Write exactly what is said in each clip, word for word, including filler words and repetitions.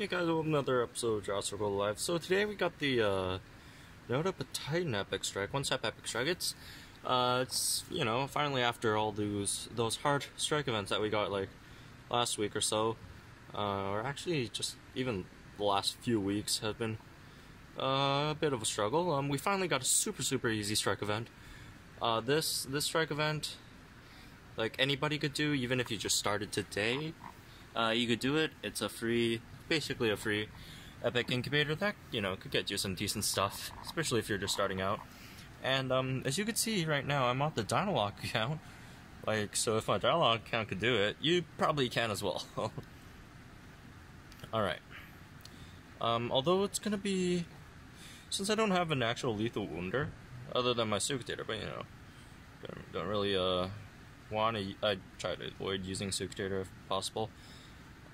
Hey guys, welcome to another episode of Draw Circle Live. So today we got the uh, Nodopatotitan Epic Strike, one step Epic Strike. It's, uh, it's you know, finally after all those those hard strike events that we got like last week or so, uh, or actually just even the last few weeks have been uh, a bit of a struggle. Um, we finally got a super super easy strike event. Uh, this this strike event, like anybody could do, even if you just started today, uh, you could do it. It's a free. Basically a free epic incubator that, you know, could get you some decent stuff, especially if you're just starting out. And um, as you can see right now, I'm on the DinoLock account, like, so if my DinoLock account could do it, you probably can as well. Alright. Um, although it's gonna be, since I don't have an actual lethal wounder, other than my Sucotator, but you know, don't, don't really uh, want to, I try to avoid using Sucotator if possible.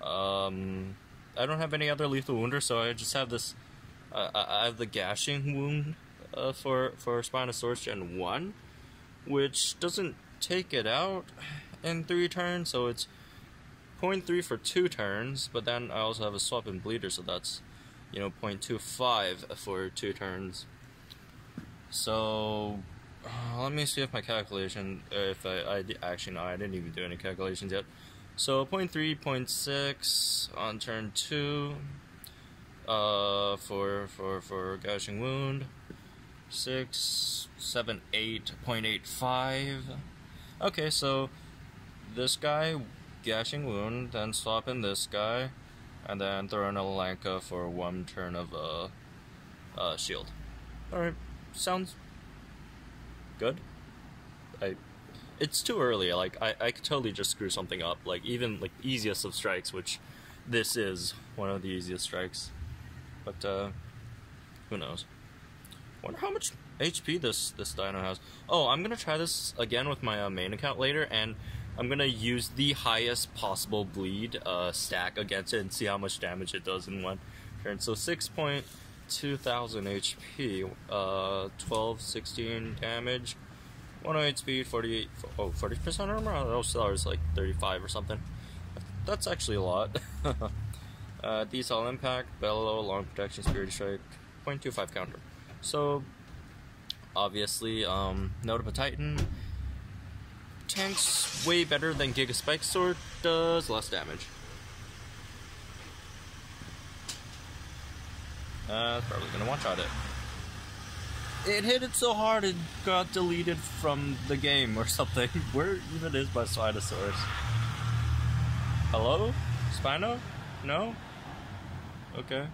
Um... I don't have any other lethal wounder, so I just have this. Uh, I have the gashing wound uh, for for Spinosaurus Gen one, which doesn't take it out in three turns, so it's zero point three for two turns. But then I also have a swap and bleeder, so that's, you know, zero point two five for two turns. So uh, let me see if my calculation. If I, I actually no, I didn't even do any calculations yet. So zero point three, zero point six on turn two uh, for for for Gashing Wound, six, seven, eight, zero point eight five. Okay, so this guy Gashing Wound, then swap in this guy, and then throw in a Lanka for one turn of a uh, uh, shield. All right, sounds good. I. It's too early, like, I, I could totally just screw something up, like, even, like, easiest of strikes, which this is one of the easiest strikes, but, uh, who knows. Wonder how much H P this, this dino has. Oh, I'm gonna try this again with my uh, main account later, and I'm gonna use the highest possible bleed, uh, stack against it and see how much damage it does in one turn. So six point two thousand H P, uh, twelve, sixteen damage. one oh eight speed, forty-eight, oh, forty percent armor? I don't know, so it's like thirty-five or something. That's actually a lot. uh, Decel Impact, Bellow, Long Protection, Spirit Strike, zero point two five counter. So, obviously, um, Nodopatotitan tanks way better than Giga Spike Sword, does less damage. Uh, probably gonna one-shot it. It hit it so hard it got deleted from the game or something. Where even is my Spinosaurus? Hello? Spino? No? Okay.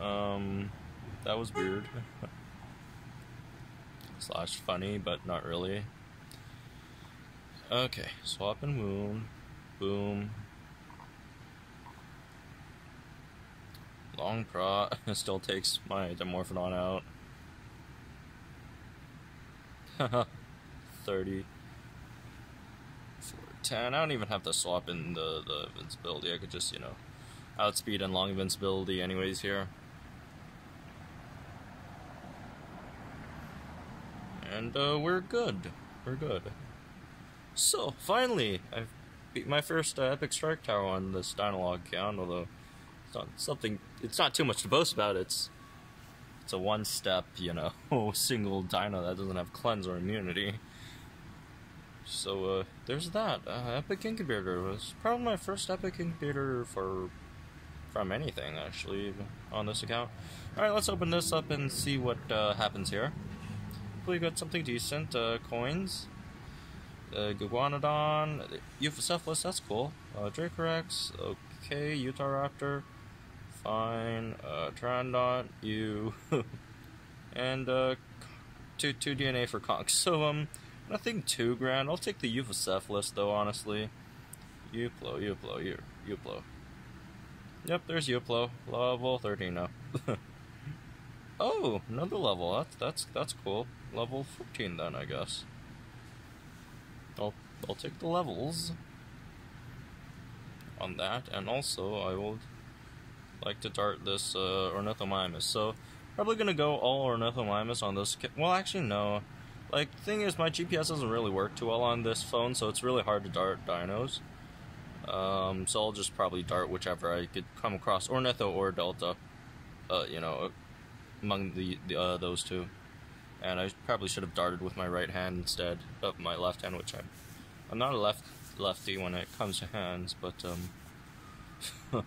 Um, that was weird. Slash funny, but not really. Okay, swap and wound. Boom. Long pro still takes my Dimorphodon out. Haha. thirty, four, ten. I don't even have to swap in the, the invincibility. I could just, you know, outspeed and long invincibility anyways here. And uh, we're good. We're good. So, finally, I've beat my first uh, Epic Strike Tower on this DinoLog account, although it's not something, it's not too much to boast about. It's it's a one-step, you know, single dino that doesn't have cleanse or immunity. So uh, there's that. Uh, Epic Incubator was probably my first Epic Incubator for from anything actually on this account. All right, let's open this up and see what uh, happens here. Hopefully we got something decent. Uh, coins. Uh, Guguanodon, Euoplocephalus. That's cool. Uh, Dracorex. Okay, Utahraptor. Fine, uh, Trandon, you, and, uh, two, two D N A for Conch, so, um, nothing too grand. I'll take the Euoplocephalus, though, honestly. Euplo, Euplo, Eu, Euplo. Yep, there's Euplo, level thirteen now. Oh, another level, that's, that's, that's cool. Level fourteen, then, I guess. I'll, I'll take the levels on that, and also, I will like to dart this uh, ornithomimus, so probably gonna go all ornithomimus on this. Well, actually no. Like, thing is, my G P S doesn't really work too well on this phone, so it's really hard to dart dinos. Um, so I'll just probably dart whichever I could come across, Ornitho or Delta, uh, you know, among the, the uh, those two. And I probably should have darted with my right hand instead of my left hand, which I'm, I'm not a left lefty when it comes to hands, but, um,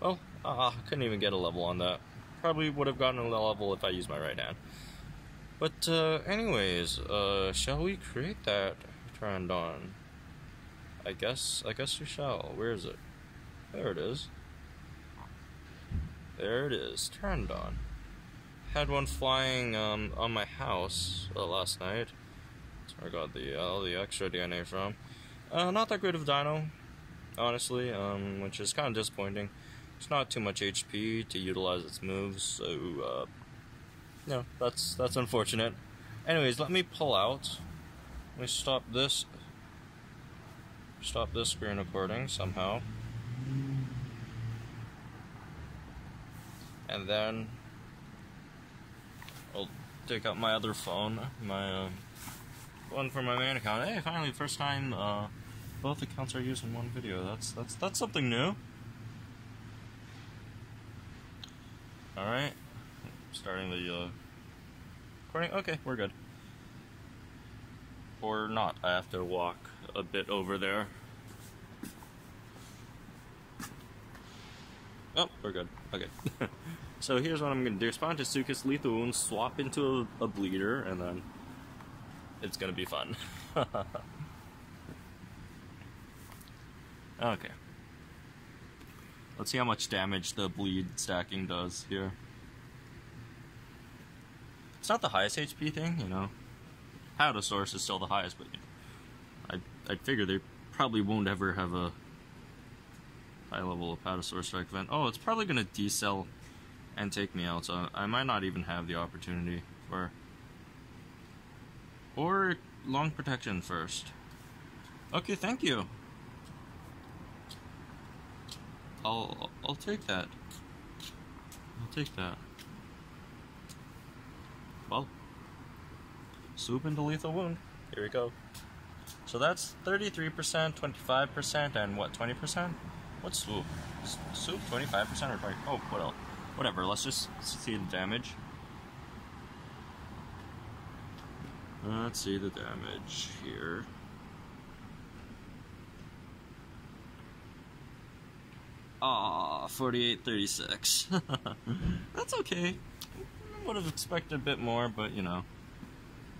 well, ah, uh, couldn't even get a level on that. Probably would have gotten a level if I used my right hand. But, uh, anyways, uh, shall we create that Trandon? I guess, I guess we shall. Where is it? There it is. There it is, Trandon. Had one flying um, on my house uh, last night. That's where I got the, uh, all the extra D N A from. Uh, not that great of dino, honestly, um, which is kind of disappointing. It's not too much H P to utilize its moves, so uh, no, that's that's unfortunate. Anyways, let me pull out. Let me stop this. Stop this screen recording somehow, and then I'll take out my other phone, my uh, one for my main account. Hey, finally, first time uh, both accounts are used in one video. That's that's that's something new. All right, starting the uh, recording. Okay, we're good. Or not? I have to walk a bit over there. Oh, we're good. Okay. So here's what I'm going to do. Spawn to Suchus, lethal wound, swap into a, a bleeder, and then it's going to be fun. Okay. Let's see how much damage the bleed stacking does here. It's not the highest H P thing, you know. Howdosaurus is still the highest, but you know, I I figure they probably won't ever have a high level of Howdosaurus strike event. Oh, it's probably going to decel and take me out, so I might not even have the opportunity for... Or long protection first. Okay, thank you. I'll, I'll take that. I'll take that. Well, swoop into lethal wound. Here we go. So that's thirty-three percent, twenty-five percent, and what, twenty percent? What's swoop? S swoop, twenty-five percent or twenty? Oh, what else? Whatever, let's just see the damage. Let's see the damage here. Ah, forty-eight thirty-six. That's okay. Would have expected a bit more, but you know,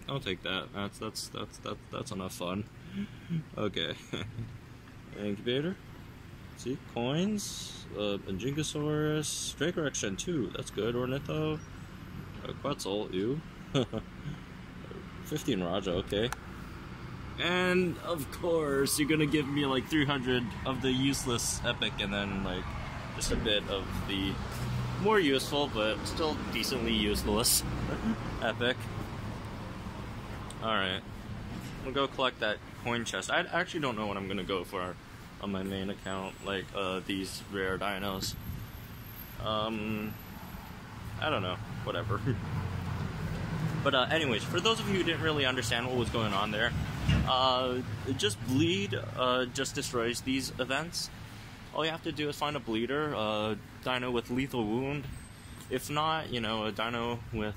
I'll take that. That's that's that's that's that's enough fun. Okay. Incubator. See, coins, uh, Dungusaurus, Dracorex Gen two, that's good, Ornitho, uh, Quetzal, ew, fifteen Raja, okay, and of course, you're gonna give me like three hundred of the useless epic, and then like, just a bit of the more useful, but still decently useless epic. Alright, we'll go collect that coin chest. I actually don't know what I'm gonna go for on my main account, like uh, these rare dinos. Um, I don't know, whatever. But uh, anyways, for those of you who didn't really understand what was going on there, uh, just bleed uh, just destroys these events. All you have to do is find a bleeder, a dino with lethal wound. If not, you know, a dino with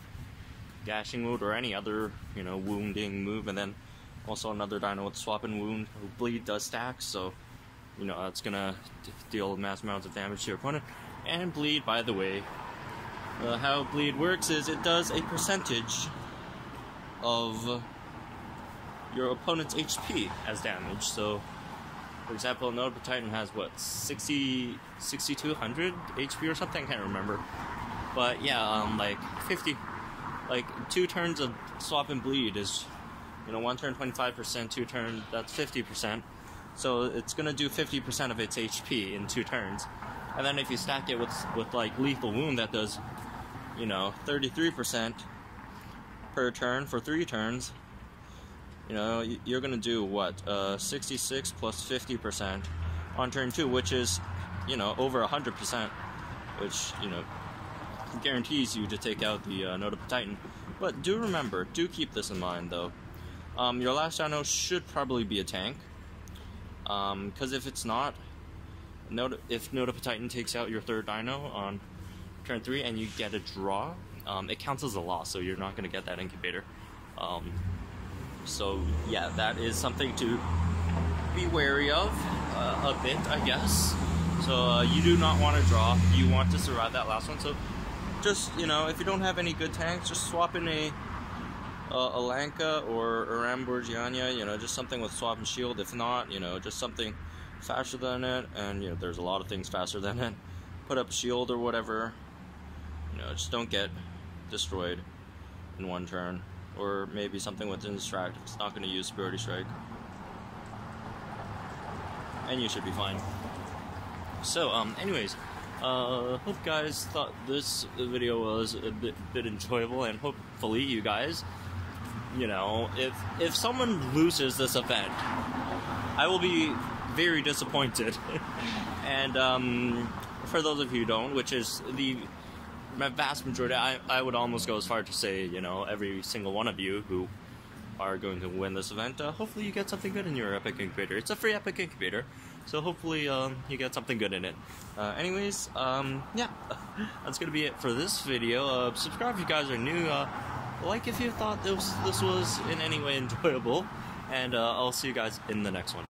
gashing wound or any other, you know, wounding move, and then also another dino with swap and wound. Bleed does stack, so you know, that's gonna deal mass amounts of damage to your opponent. And bleed, by the way, uh, how bleed works is it does a percentage of your opponent's H P as damage. So, for example, Nodopatotitan has what, sixty, sixty-two hundred H P or something? I can't remember. But yeah, um, like fifty, like two turns of swap and bleed is, you know, one turn twenty-five percent, two turn that's fifty percent. So it's gonna do fifty percent of its H P in two turns, and then if you stack it with with like lethal wound, that does, you know, thirty-three percent per turn for three turns. You know, you're gonna do what, uh, sixty-six plus fifty percent on turn two, which is, you know, over one hundred percent, which, you know, guarantees you to take out the uh, Nodopatotitan. But do remember, do keep this in mind though. Um, your last dino should probably be a tank. Um, because if it's not, Nod if Nodopatotitan takes out your third dino on turn three and you get a draw, um, it counts as a loss, so you're not going to get that incubator. Um, so yeah, that is something to be wary of uh, a bit, I guess. So uh, you do not want to draw, you want to survive that last one. So just, you know, if you don't have any good tanks, just swap in a uh, a Lanka or Arambourgiana, you know, just something with swap and shield. If not, you know, just something faster than it, and you know, there's a lot of things faster than it. Put up shield or whatever, you know, just don't get destroyed in one turn. Or maybe something with distract if it's not going to use Spirity Strike, and you should be fine. So um anyways, uh hope guys thought this video was a bit, bit enjoyable, and hopefully you guys, you know, if if someone loses this event, I will be very disappointed. And um for those of you who don't, which is the vast majority, I, I would almost go as far to say, you know, every single one of you who are going to win this event, uh, hopefully you get something good in your Epic Incubator. It's a free Epic Incubator, so hopefully um, you get something good in it. Uh, anyways, um, yeah, that's going to be it for this video. Uh, subscribe if you guys are new, uh, like if you thought this, this was in any way enjoyable, and uh, I'll see you guys in the next one.